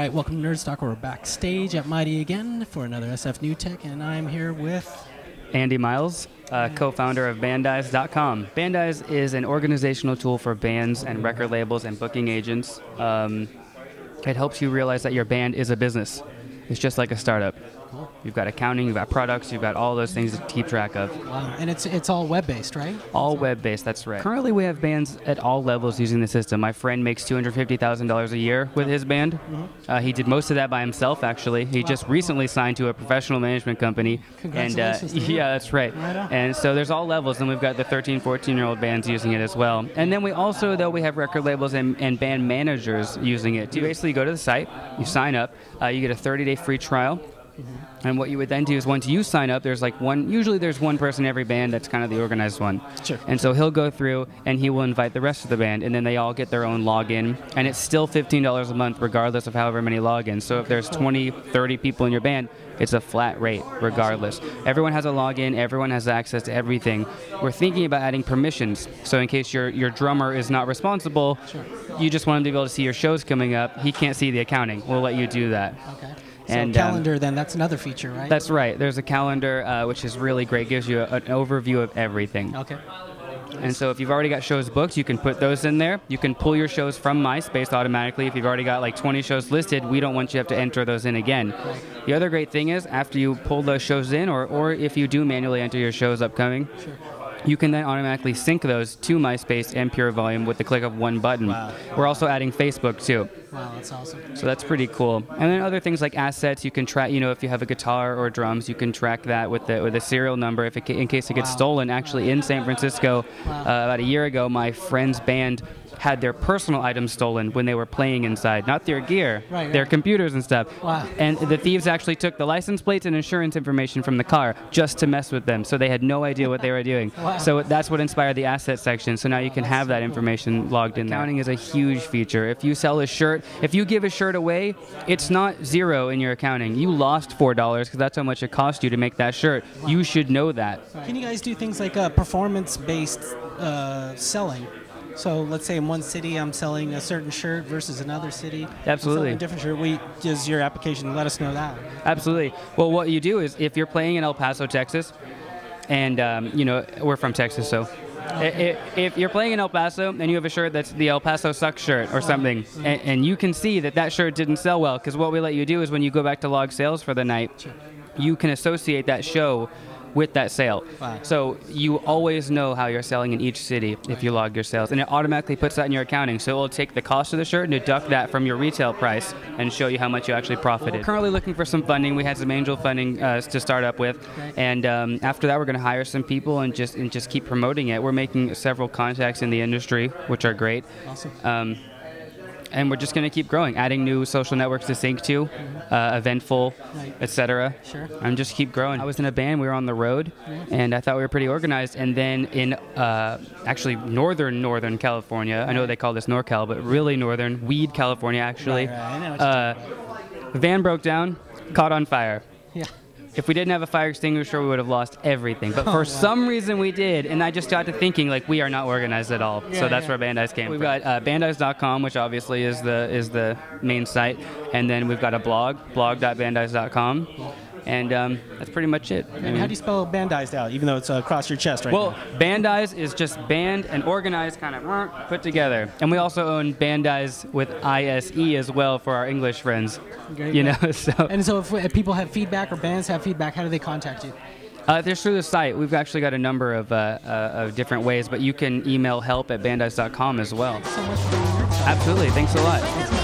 Alright, welcome to Nerdstock. We're backstage at Mighty again for another SF New Tech, and I'm here with Andy Miles, co-founder of Bandize.com. Bandize is an organizational tool for bands and record labels and booking agents. It helps you realize that your band is a business. It's just like a startup. You've got accounting, you've got products, you've got all those things to keep track of. Wow. And it's all web-based, right? All web-based, that's right. Currently we have bands at all levels using the system. My friend makes $250,000 a year with his band. Mm-hmm. He did most of that by himself, actually. He just recently signed to a professional management company. Congratulations. And, yeah, that's right. And so there's all levels, and we've got the 13-, 14-year-old bands using it as well. And then we also, though, we have record labels and band managers using it. You basically go to the site, you sign up, you get a 30-day free trial. And what you would then do is once you sign up, there's like one, usually there's one person every band that's kind of the organized one. Sure. And so he'll go through and he will invite the rest of the band, and then they all get their own login, and it's still $15 a month regardless of however many logins. So if there's 20, 30 people in your band, it's a flat rate regardless. Everyone has a login, everyone has access to everything. We're thinking about adding permissions. So in case your drummer is not responsible, sure, you just want him to be able to see your shows coming up. He can't see the accounting. We'll let you do that. Okay. And so calendar, then, that's another feature, right? That's right. There's a calendar, which is really great. Gives you an overview of everything. Okay. And so if you've already got shows booked, you can put those in there. You can pull your shows from MySpace automatically. If you've already got like 20 shows listed, we don't want you to have to enter those in again. The other great thing is after you pull those shows in, or if you do manually enter your shows upcoming, sure, you can then automatically sync those to MySpace and Pure Volume with the click of one button. Wow. We're also adding Facebook too. Wow, that's awesome. So that's pretty cool. And then other things like assets, you can track, you know, if you have a guitar or drums, you can track that with the serial number if it, in case it gets stolen. Actually, in San Francisco, about a year ago, my friend's band had their personal items stolen when they were playing inside. Not their gear, their computers and stuff. Wow. And the thieves actually took the license plates and insurance information from the car just to mess with them, so they had no idea what they were doing. Wow. So that's what inspired the asset section, so now you can have that information logged in there. Accounting is a huge feature. If you sell a shirt, if you give a shirt away, it's not zero in your accounting. You lost $4 because that's how much it cost you to make that shirt. Wow. You should know that. Can you guys do things like performance-based selling? So let's say in one city I'm selling a certain shirt versus another city. Absolutely. A different shirt. Does your application let us know that? Absolutely. Well, what you do is if you're playing in El Paso, Texas, and you know, we're from Texas, so if you're playing in El Paso and you have a shirt that's the El Paso Sucks shirt or something, and you can see that shirt didn't sell well, because what we let you do is when you go back to log sales for the night, you can associate that show with that sale. Wow. So you always know how you're selling in each city if you log your sales, and it automatically puts that in your accounting. So it will take the cost of the shirt and deduct that from your retail price and show you how much you actually profited. Well, we're currently looking for some funding. We had some angel funding to start up with, and after that we're going to hire some people and just keep promoting it. We're making several contacts in the industry, which are great. Awesome. And we're just going to keep growing, adding new social networks to sync to, Eventful, etc. Sure. And just keep growing. I was in a band, we were on the road, and I thought we were pretty organized. And then in actually northern California, I know they call this NorCal, but really northern, weed California actually, the van broke down, caught on fire. Yeah. If we didn't have a fire extinguisher, we would have lost everything. But for some reason, we did. And I just got to thinking, like, we are not organized at all. Yeah, so that's where Bandize came from. We've got Bandize.com, which obviously is the main site. And then we've got a blog, blog.bandize.com. And that's pretty much it. And how do you spell Bandize out, even though it's across your chest right now? Well, Bandize is just band and organized kind of put together. And we also own Bandize with ISE as well for our English friends. Great, you know, so. And so if people have feedback or bands have feedback, how do they contact you? They're through the site. We've actually got a number of different ways, but you can email help@bandize.com as well. Thanks so much for your time. Absolutely. Thanks a lot.